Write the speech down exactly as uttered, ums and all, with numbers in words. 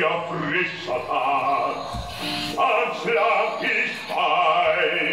Auf frischer Tat, dann schlag ich bei.